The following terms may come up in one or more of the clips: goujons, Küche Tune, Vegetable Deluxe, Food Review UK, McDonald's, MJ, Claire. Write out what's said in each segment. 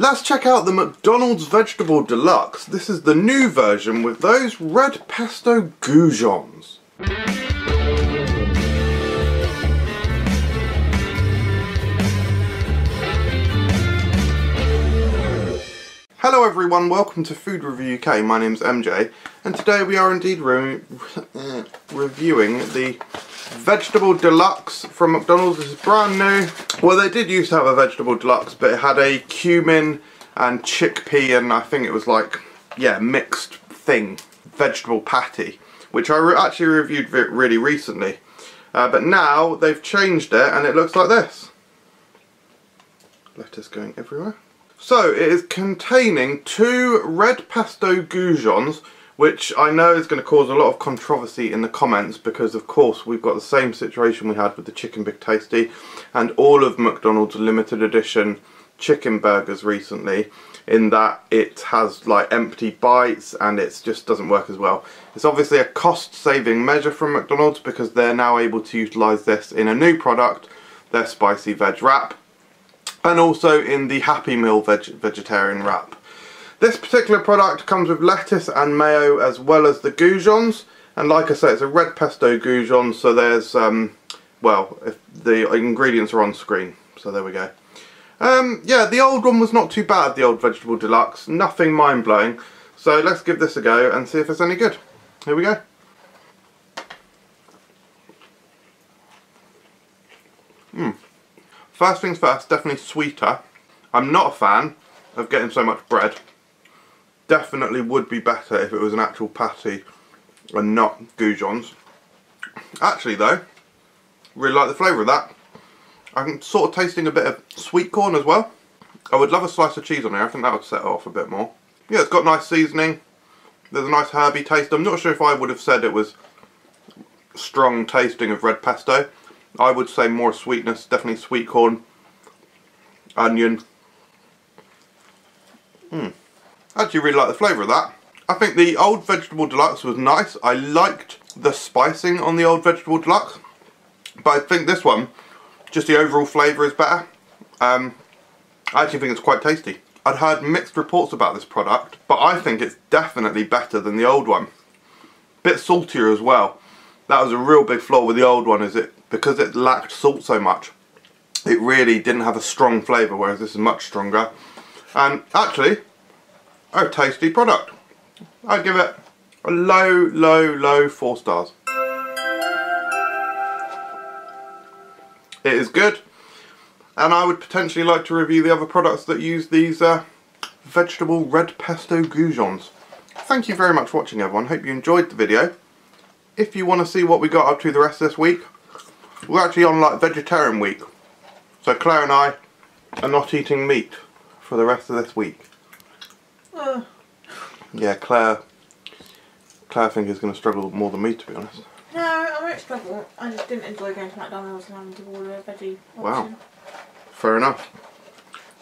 Let's check out the McDonald's Vegetable Deluxe. This is the new version with those red pesto goujons. Hello everyone, welcome to Food Review UK. My name's MJ, and today we are indeed reviewing the Vegetable Deluxe from McDonald's. This is brand new. Well, they did used to have a Vegetable Deluxe, but it had a cumin and chickpea and I think it was like, yeah, mixed thing, vegetable patty, which I actually reviewed really recently. But now they've changed it and it looks like this. Lettuce going everywhere. So it is containing two red pesto goujons, which I know is going to cause a lot of controversy in the comments because of course we've got the same situation we had with the Chicken Big Tasty and all of McDonald's limited edition chicken burgers recently, in that it has like empty bites and it just doesn't work as well. It's obviously a cost saving measure from McDonald's because they're now able to utilise this in a new product, their spicy veg wrap, and also in the Happy Meal vegetarian wrap. This particular product comes with lettuce and mayo as well as the goujons, and like I say, it's a red pesto goujon, so there's, well, if the ingredients are on screen, so there we go. Yeah, the old one was not too bad, the old Vegetable Deluxe, nothing mind-blowing, so let's give this a go and see if it's any good. Here we go. First things first, definitely sweeter. I'm not a fan of getting so much bread. Definitely would be better if it was an actual patty and not goujons. Actually though, really like the flavour of that. I'm sort of tasting a bit of sweet corn as well. I would love a slice of cheese on here, I think that would set it off a bit more. Yeah, it's got nice seasoning, there's a nice herby taste. I'm not sure if I would have said it was strong tasting of red pesto. I would say more sweetness, definitely sweet corn, onion. Actually really like the flavour of that. I think the old Vegetable Deluxe was nice. I liked the spicing on the old Vegetable Deluxe, but I think this one, just the overall flavour is better. I actually think it's quite tasty. I'd heard mixed reports about this product, but I think it's definitely better than the old one. Bit saltier as well. That was a real big flaw with the old one, is it, because it lacked salt so much, it really didn't have a strong flavour, whereas this is much stronger. And actually, a tasty product. I'd give it a low 4 stars. It is good, and I would potentially like to review the other products that use these vegetable red pesto goujons. Thank you very much for watching everyone, hope you enjoyed the video. If you want to see what we got up to the rest of this week, we're actually on like vegetarian week, so Claire and I are not eating meat for the rest of this week. Yeah, Claire thinks is going to struggle more than me, to be honest. No, I won't struggle. I just didn't enjoy going to McDonald's and having to order a veggie option. Wow, fair enough.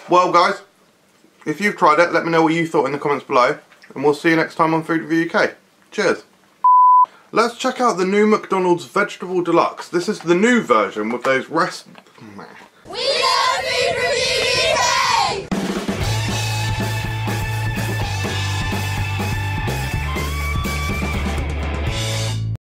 Well guys, if you've tried it, let me know what you thought in the comments below, and we'll see you next time on Food Review UK. Cheers. Let's check out the new McDonald's Vegetable Deluxe. This is the new version with those